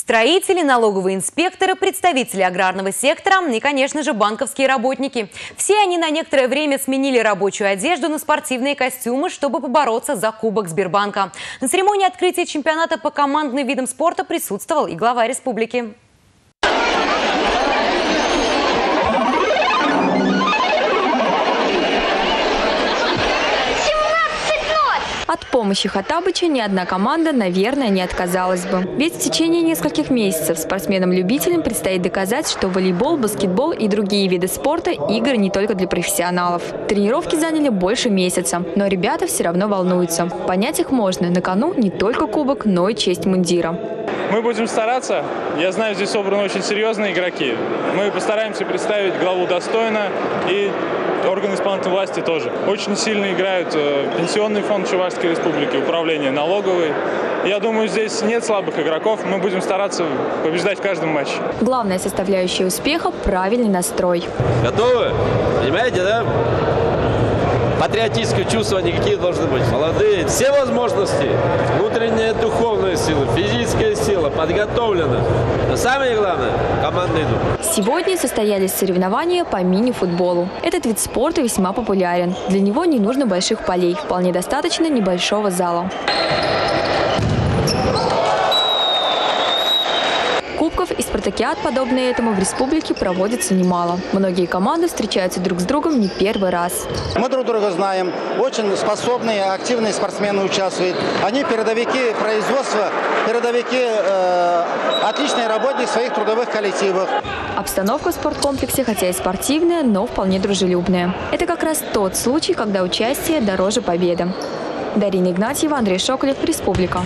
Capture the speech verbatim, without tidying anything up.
Строители, налоговые инспекторы, представители аграрного сектора и, конечно же, банковские работники. Все они на некоторое время сменили рабочую одежду на спортивные костюмы, чтобы побороться за кубок Сбербанка. На церемонии открытия чемпионата по командным видам спорта присутствовал и глава республики. От помощи Хатабыча ни одна команда, наверное, не отказалась бы. Ведь в течение нескольких месяцев спортсменам-любителям предстоит доказать, что волейбол, баскетбол и другие виды спорта – игры не только для профессионалов. Тренировки заняли больше месяца, но ребята все равно волнуются. Понять их можно. На кону не только кубок, но и честь мундира. Мы будем стараться. Я знаю, здесь собраны очень серьезные игроки. Мы постараемся представить главу достойно и... Органы исполнительной власти тоже. Очень сильно играют Пенсионный фонд Чувашской Республики, управление налоговой. Я думаю, здесь нет слабых игроков. Мы будем стараться побеждать в каждом матче. Главная составляющая успеха – правильный настрой. Готовы? Понимаете, да? Патриотическое чувство никакие должны быть. Молодые. Все возможности. Внутренняя духовная сила, физическая сила, подготовлена. Но самое главное – команда идут. Сегодня состоялись соревнования по мини-футболу. Этот вид спорта весьма популярен. Для него не нужно больших полей. Вполне достаточно небольшого зала. Кубков и спартакиад, подобные этому, в республике проводится немало. Многие команды встречаются друг с другом не первый раз. Мы друг друга знаем. Очень способные, активные спортсмены участвуют. Они передовики производства, передовики, э, отличные работники в своих трудовых коллективах. Обстановка в спорткомплексе, хотя и спортивная, но вполне дружелюбная. Это как раз тот случай, когда участие дороже победы. Дарина Игнатьева, Андрей Шоколев, Республика.